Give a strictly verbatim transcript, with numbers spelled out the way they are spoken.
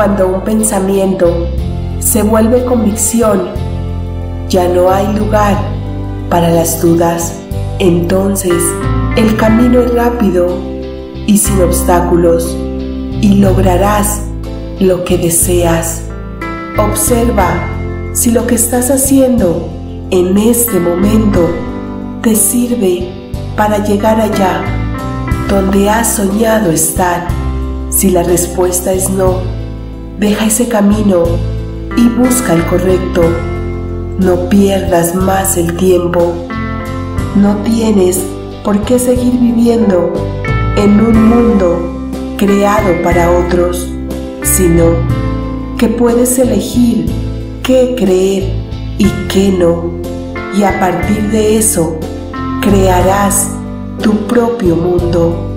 cuando un pensamiento se vuelve convicción, ya no hay lugar para las dudas. Entonces, el camino es rápido y sin obstáculos, y lograrás lo que deseas. Observa si lo que estás haciendo en este momento te sirve para llegar allá donde has soñado estar. Si la respuesta es no, deja ese camino y busca el correcto. No pierdas más el tiempo. No tienes por qué seguir viviendo en un mundo creado para otros, sino que puedes elegir qué creer y qué no, y a partir de eso crearás tu propio mundo.